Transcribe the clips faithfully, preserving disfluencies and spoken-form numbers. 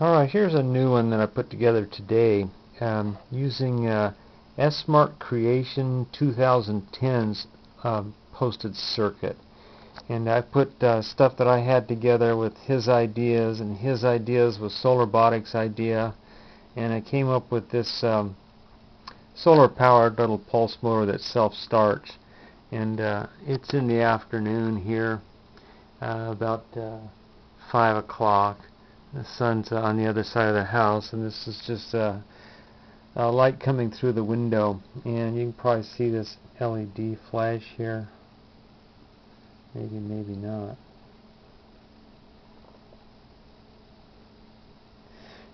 Alright, here's a new one that I put together today um, using uh, SmartCreations twenty ten's uh, posted circuit. And I put uh, stuff that I had together with his ideas, and his ideas was Solarbotics' idea, and I came up with this um, solar-powered little pulse motor that self-starts. And uh, it's in the afternoon here, uh, about uh, five o'clock. The sun's on the other side of the house, and this is just uh, a light coming through the window, and you can probably see this L E D flash here. Maybe, maybe not.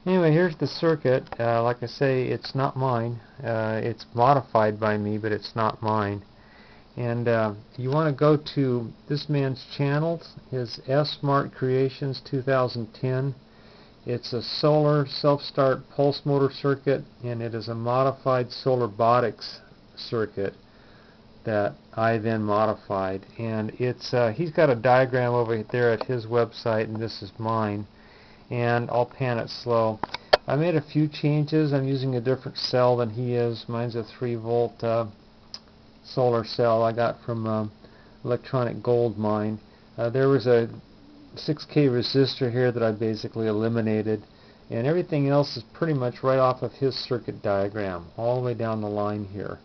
Anyway, here's the circuit. Uh, like I say, it's not mine. Uh, it's modified by me, but it's not mine. And uh, you want to go to this man's channels, his SmartCreations twenty ten. It's a solar self-start pulse motor circuit, and it is a modified Solarbotics circuit that I then modified. And it's uh, he's got a diagram over there at his website, and this is mine. And I'll pan it slow. I made a few changes. I'm using a different cell than he is. Mine's a three volt uh, solar cell I got from um, Electronic Gold Mine. Uh, there was a six K resistor here that I basically eliminated, and everything else is pretty much right off of his circuit diagram all the way down the line here.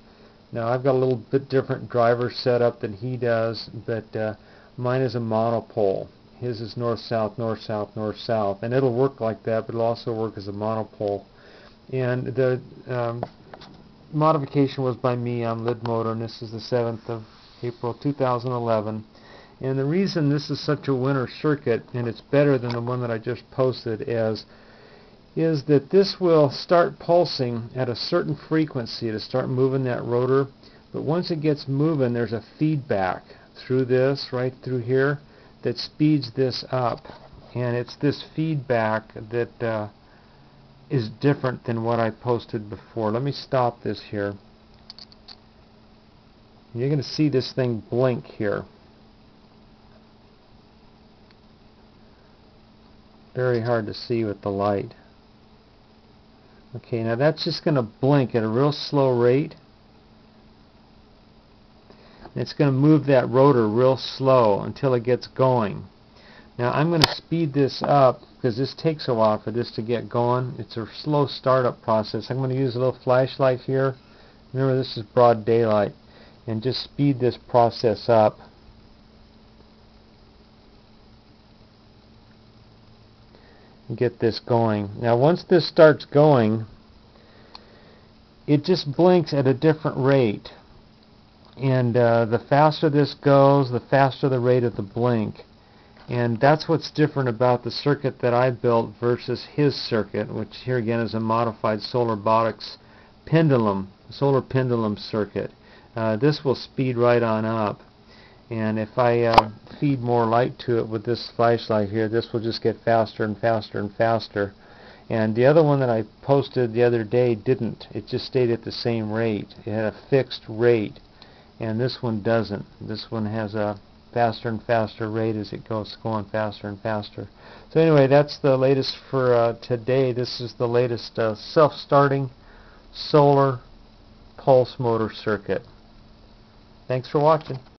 Now I've got a little bit different driver setup than he does, but uh, mine is a monopole. His is north-south, north-south, north-south, and it'll work like that, but it'll also work as a monopole. And the um, modification was by me on Lidmotor, and this is the seventh of April two thousand eleven. And the reason this is such a winner circuit, and it's better than the one that I just posted, is is that this will start pulsing at a certain frequency to start moving that rotor. But once it gets moving, there's a feedback through this, right through here, that speeds this up. And it's this feedback that uh, is different than what I posted before. Let me stop this here. You're going to see this thing blink here. Very hard to see with the light. Okay, now that's just going to blink at a real slow rate. And it's going to move that rotor real slow until it gets going. Now I'm going to speed this up because this takes a while for this to get going. It's a slow startup process. I'm going to use a little flashlight here. Remember, this is broad daylight. And just speed this process up. Get this going. Now once this starts going, it just blinks at a different rate, and uh, the faster this goes, the faster the rate of the blink. And that's what's different about the circuit that I built versus his circuit, which here again is a modified Solarbotics pendulum, solar pendulum circuit. Uh, this will speed right on up, and if I uh, feed more light to it with this flashlight here, this will just get faster and faster and faster. And the other one that I posted the other day didn't. It just stayed at the same rate. It had a fixed rate, and this one doesn't. This one has a faster and faster rate as it goes, going faster and faster. So anyway, that's the latest for uh, today. This is the latest uh, self-starting solar pulse motor circuit. Thanks for watching.